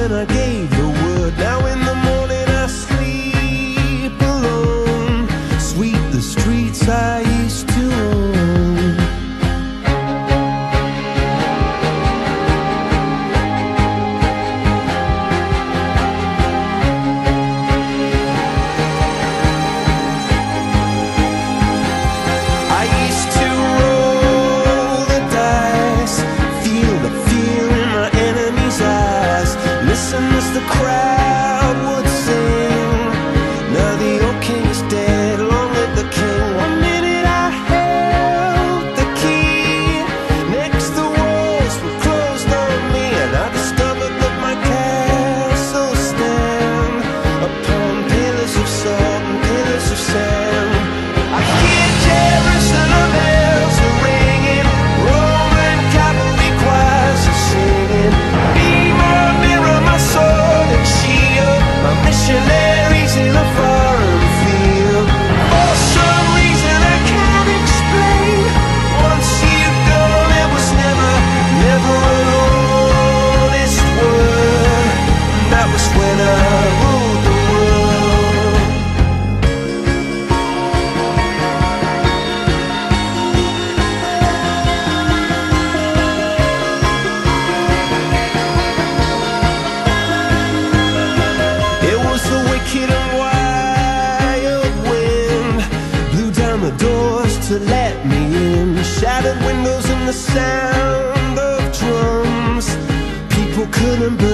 when I gave the word. Now in the morning I sleep alone, sweep the streets I used to own. I used to roll the dice, feel the fear in my enemy's eyes, listen as the crowd would sing. Now the old king is dead, along with the king. One minute I held the key, next the walls were closed on me, and I discovered that my castle stand upon pillars of salt and pillars of sand. I hear Jerusalem bells are ringing, Roman cavalry choirs are singing. Be my mirror, my sword and shield, my missionaries in a foreign field. For some reason I can't explain, once you've gone it was never, never an honest word. And that was when I ruled the world. It was the wicked and wild wind, blew down the doors to let me in, shattered windows and the sound of drums. People couldn't believe